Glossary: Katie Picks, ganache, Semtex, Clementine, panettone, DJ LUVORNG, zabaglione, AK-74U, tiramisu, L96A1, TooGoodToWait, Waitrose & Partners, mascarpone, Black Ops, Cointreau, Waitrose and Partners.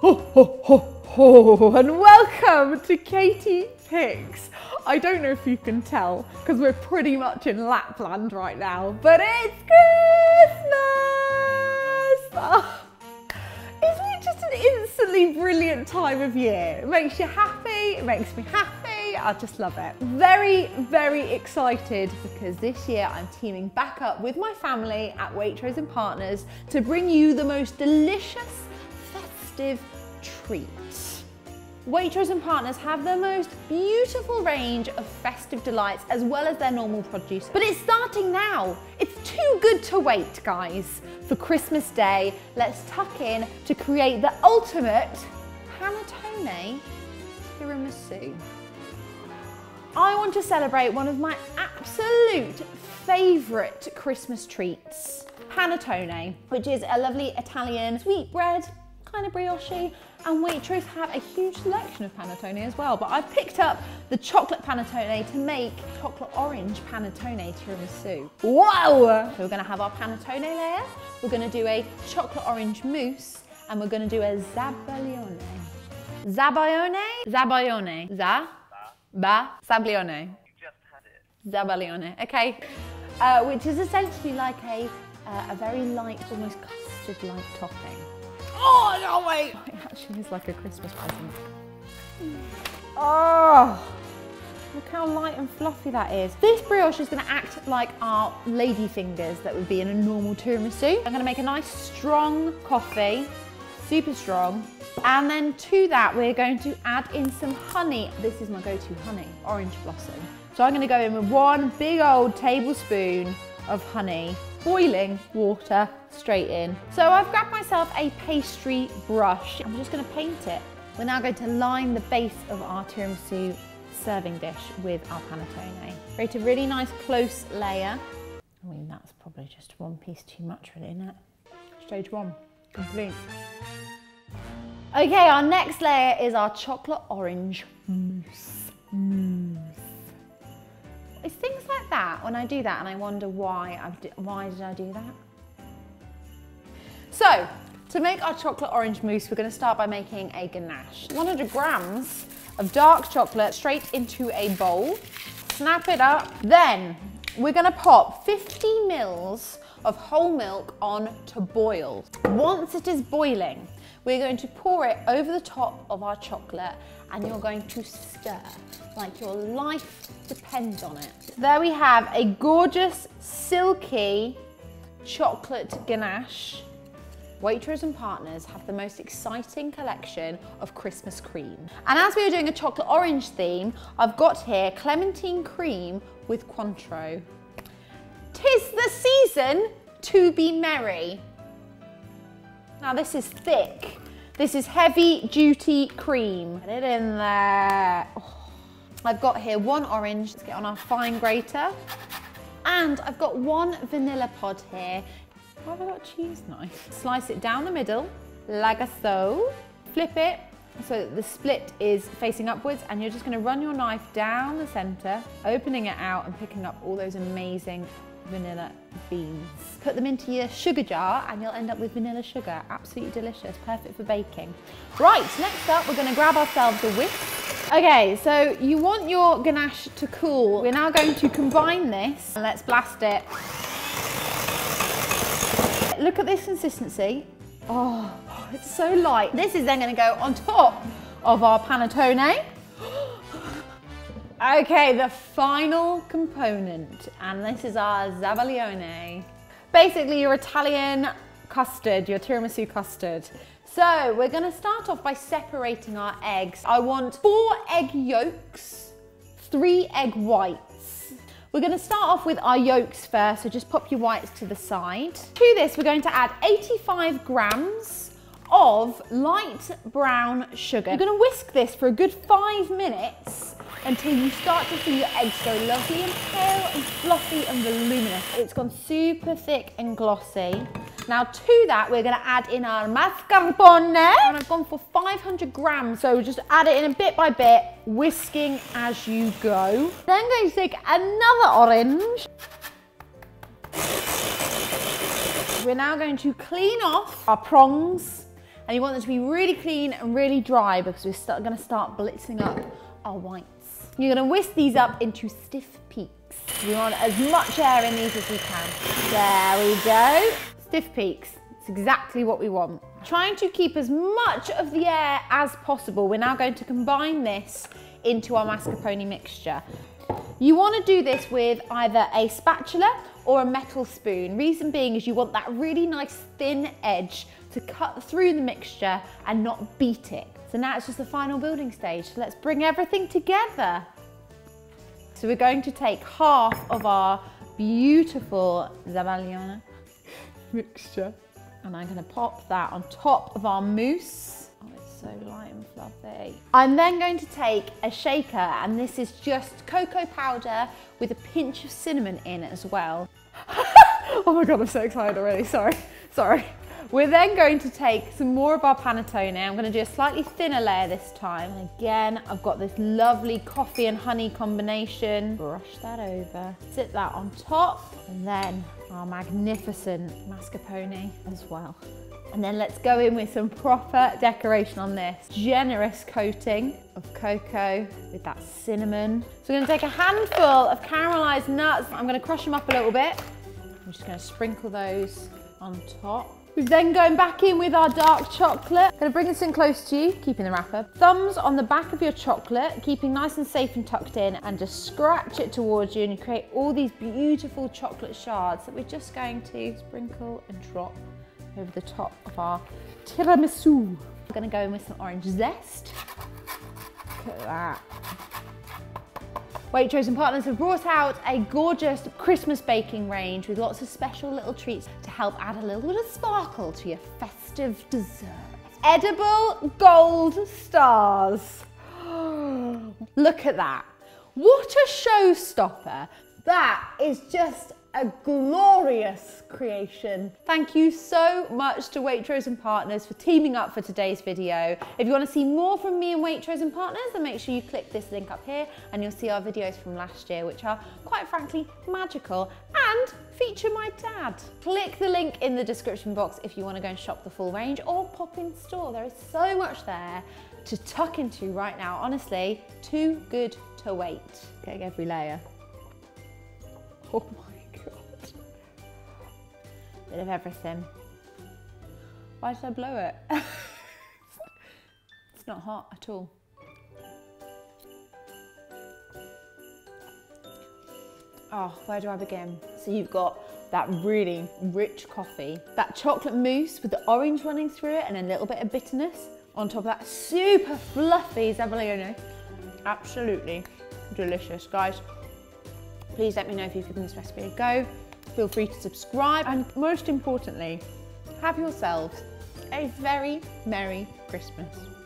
Ho, ho, ho, ho, and welcome to Katie Picks. I don't know if you can tell because we're pretty much in Lapland right now, but it's Christmas! Oh, isn't it just an instantly brilliant time of year? It makes you happy, it makes me happy, I just love it. Very, very excited because this year I'm teaming back up with my family at Waitrose and Partners to bring you the most delicious treats. Waitrose and Partners have their most beautiful range of festive delights as well as their normal produce, but it's starting now. It's too good to wait, guys. For Christmas Day, let's tuck in to create the ultimate panettone tiramisu. I want to celebrate one of my absolute favourite Christmas treats, panettone, which is a lovely Italian sweet bread, kind of brioche, and Waitrose have a huge selection of panettone as well, but I picked up the chocolate panettone to make chocolate orange panettone tiramisu. Wow! So we're gonna have our panettone layer, we're gonna do a chocolate orange mousse, and we're gonna do a zabaglione. Zabaglione? Zabaglione. Zabaglione. You just had it. Zabaglione, okay. Which is essentially like a very light, almost custard-like topping. Oh, I can't wait! It actually is like a Christmas present. Oh, look how light and fluffy that is. This brioche is going to act like our lady fingers that would be in a normal tiramisu. I'm going to make a nice strong coffee, super strong, and then to that we're going to add in some honey. This is my go-to honey, orange blossom. So I'm going to go in with one big old tablespoon of honey, boiling water straight in. So I've grabbed myself a pastry brush. I'm just going to paint it. We're now going to line the base of our tiramisu serving dish with our panettone. Create a really nice close layer. I mean, that's probably just one piece too much really, isn't it? Stage one, complete. Okay, our next layer is our chocolate orange mousse. It's things like that, when I do that and I wonder why did I do that? So, to make our chocolate orange mousse, we're going to start by making a ganache. 100 grams of dark chocolate straight into a bowl. Snap it up. Then, we're going to pop 50 mils of whole milk on to boil. Once it is boiling, we're going to pour it over the top of our chocolate and you're going to stir like your life depends on it. There we have a gorgeous, silky chocolate ganache. Waitrose and Partners have the most exciting collection of Christmas cream. And as we were doing a chocolate orange theme, I've got here clementine cream with Cointreau. 'Tis the season to be merry. Now this is thick. This is heavy duty cream. Get it in there. Oh. I've got here one orange. Let's get on our fine grater. And I've got one vanilla pod here. Why have I got a cheese knife? Slice it down the middle, like so. Flip it so that the split is facing upwards and you're just gonna run your knife down the center, opening it out and picking up all those amazing vanilla beans. Put them into your sugar jar and you'll end up with vanilla sugar. Absolutely delicious, perfect for baking. Right, next up we're going to grab ourselves a whisk. Okay, so you want your ganache to cool. We're now going to combine this and let's blast it. Look at this consistency. Oh, it's so light. This is then going to go on top of our panettone. Okay, the final component, and this is our zabaglione. Basically your Italian custard, your tiramisu custard. So we're gonna start off by separating our eggs. I want 4 egg yolks, 3 egg whites. We're gonna start off with our yolks first, so just pop your whites to the side. To this, we're going to add 85 grams of light brown sugar. You're gonna whisk this for a good 5 minutes until you start to see your eggs go lovely and pale and fluffy and voluminous. It's gone super thick and glossy. Now to that, we're gonna add in our mascarpone. And I've gone for 500 grams, so just add it in a bit by bit, whisking as you go. Then I'm going to take another orange. We're now going to clean off our prongs and you want them to be really clean and really dry because we're gonna start blitzing up our whites. You're gonna whisk these up into stiff peaks. You want as much air in these as you can. There we go. Stiff peaks, it's exactly what we want. Trying to keep as much of the air as possible. We're now going to combine this into our mascarpone mixture. You want to do this with either a spatula or a metal spoon. Reason being is you want that really nice thin edge to cut through the mixture and not beat it. So now it's just the final building stage. So let's bring everything together. So we're going to take half of our beautiful zabaglione mixture and I'm going to pop that on top of our mousse. So light and fluffy. I'm then going to take a shaker, and this is just cocoa powder with a pinch of cinnamon in it as well. Oh my God, I'm so excited already, sorry. We're then going to take some more of our panettone. I'm gonna do a slightly thinner layer this time. And again, I've got this lovely coffee and honey combination. Brush that over, sit that on top, and then our magnificent mascarpone as well. And then let's go in with some proper decoration on this. Generous coating of cocoa with that cinnamon. So we're gonna take a handful of caramelized nuts. I'm gonna crush them up a little bit. I'm just gonna sprinkle those on top. We're then going back in with our dark chocolate. Gonna bring this in close to you, keeping the wrapper. Thumbs on the back of your chocolate, keeping nice and safe and tucked in, and just scratch it towards you and you create all these beautiful chocolate shards that we're just going to sprinkle and drop over the top of our tiramisu. We're gonna go in with some orange zest. Look at that. Waitrose and Partners have brought out a gorgeous Christmas baking range with lots of special little treats to help add a little bit of sparkle to your festive dessert. Edible gold stars. Look at that. What a showstopper. That is just a glorious creation. Thank you so much to Waitrose and Partners for teaming up for today's video. If you want to see more from me and Waitrose and Partners, then make sure you click this link up here and you'll see our videos from last year, which are quite frankly magical and feature my dad. Click the link in the description box if you want to go and shop the full range or pop in store. There is so much there to tuck into right now. Honestly, too good to wait. Getting every layer. Oh my. Bit of everything. Why did I blow it? It's not hot at all. Oh, where do I begin? So you've got that really rich coffee, that chocolate mousse with the orange running through it and a little bit of bitterness on top of that super fluffy zabaglione. Absolutely delicious, guys. Please let me know if you've given this recipe a go. Feel free to subscribe, and most importantly, have yourselves a very Merry Christmas.